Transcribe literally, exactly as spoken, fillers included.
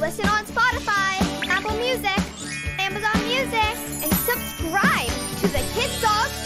Listen on Spotify, Apple Music, Amazon Music, and subscribe to the Kids Dog